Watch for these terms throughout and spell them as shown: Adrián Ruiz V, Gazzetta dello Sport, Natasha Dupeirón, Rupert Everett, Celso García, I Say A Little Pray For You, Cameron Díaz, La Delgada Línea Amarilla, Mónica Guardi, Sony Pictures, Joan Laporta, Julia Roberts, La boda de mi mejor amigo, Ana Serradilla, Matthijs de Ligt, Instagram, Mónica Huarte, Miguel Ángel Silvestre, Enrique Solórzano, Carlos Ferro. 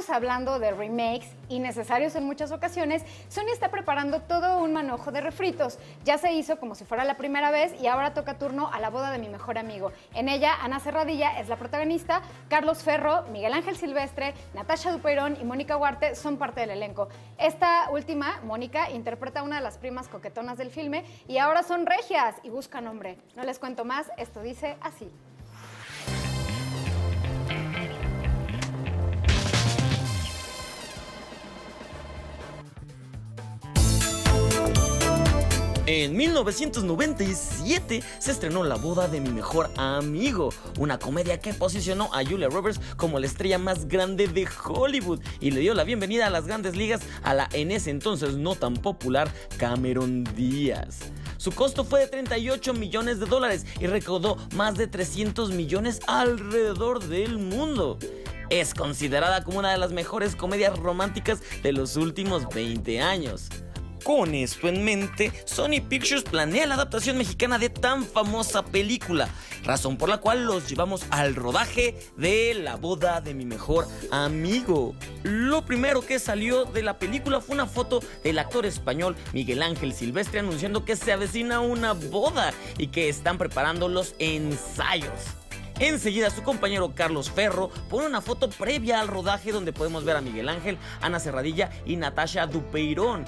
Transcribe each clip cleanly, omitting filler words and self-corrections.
estamos hablando de remakes innecesarios en muchas ocasiones, Sony está preparando todo un manojo de refritos. Ya se hizo como si fuera la primera vez y ahora toca turno a La boda de mi mejor amigo. En ella, Ana Serradilla es la protagonista, Carlos Ferro, Miguel Ángel Silvestre, Natasha Dupeirón y Mónica Huarte son parte del elenco. Esta última, Mónica, interpreta a una de las primas coquetonas del filme y ahora son regias y buscan hombre. No les cuento más, esto dice así. En 1997 se estrenó La boda de mi mejor amigo, una comedia que posicionó a Julia Roberts como la estrella más grande de Hollywood y le dio la bienvenida a las grandes ligas a la en ese entonces no tan popular Cameron Díaz. Su costo fue de $38 millones y recaudó más de 300 millones alrededor del mundo. Es considerada como una de las mejores comedias románticas de los últimos 20 años. Con esto en mente, Sony Pictures planea la adaptación mexicana de tan famosa película, razón por la cual los llevamos al rodaje de La boda de mi mejor amigo. Lo primero que salió de la película fue una foto del actor español Miguel Ángel Silvestre anunciando que se avecina una boda y que están preparando los ensayos. Enseguida su compañero Carlos Ferro pone una foto previa al rodaje donde podemos ver a Miguel Ángel, Ana Serradilla y Natasha Dupeirón.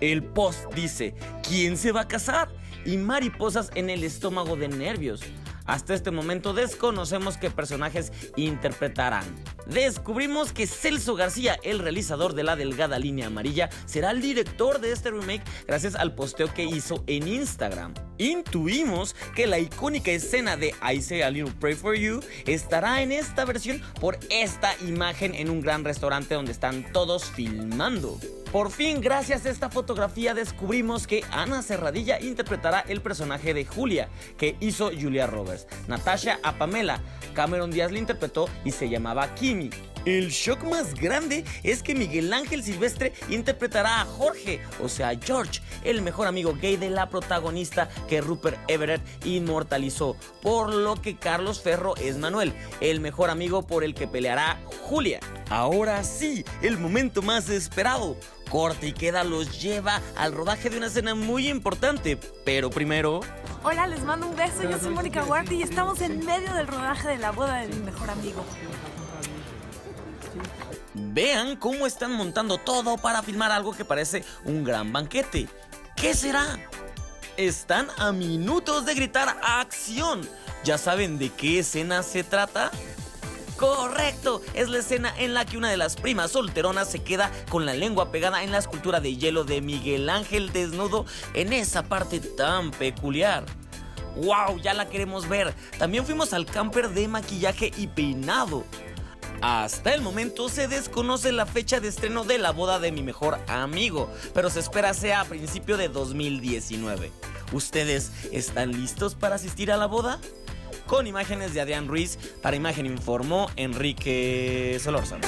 El post dice: ¿quién se va a casar? Y mariposas en el estómago de nervios. Hasta este momento desconocemos qué personajes interpretarán. Descubrimos que Celso García, el realizador de La delgada línea amarilla, será el director de este remake gracias al posteo que hizo en Instagram. Intuimos que la icónica escena de I Say A Little Pray For You estará en esta versión por esta imagen en un gran restaurante donde están todos filmando. Por fin, gracias a esta fotografía, descubrimos que Ana Serradilla interpretará el personaje de Julia, que hizo Julia Roberts, Natasha a Pamela, Cameron Díaz la interpretó y se llamaba Kimi. El shock más grande es que Miguel Ángel Silvestre interpretará a Jorge, o sea George, el mejor amigo gay de la protagonista que Rupert Everett inmortalizó, por lo que Carlos Ferro es Manuel, el mejor amigo por el que peleará Julia. Ahora sí, el momento más esperado. Corte y queda los lleva al rodaje de una escena muy importante, pero primero... Hola, les mando un beso, yo soy Mónica Guardi y estamos en medio del rodaje de La boda de mi mejor amigo. Vean cómo están montando todo para filmar algo que parece un gran banquete. ¿Qué será? Están a minutos de gritar ¡acción! ¿Ya saben de qué escena se trata? ¡Correcto! Es la escena en la que una de las primas solteronas se queda con la lengua pegada en la escultura de hielo de Miguel Ángel desnudo en esa parte tan peculiar. ¡Wow! Ya la queremos ver. También fuimos al camper de maquillaje y peinado. Hasta el momento se desconoce la fecha de estreno de La boda de mi mejor amigo, pero se espera sea a principio de 2019. ¿Ustedes están listos para asistir a la boda? Con imágenes de Adrián Ruiz, para Imagen informó Enrique Solórzano.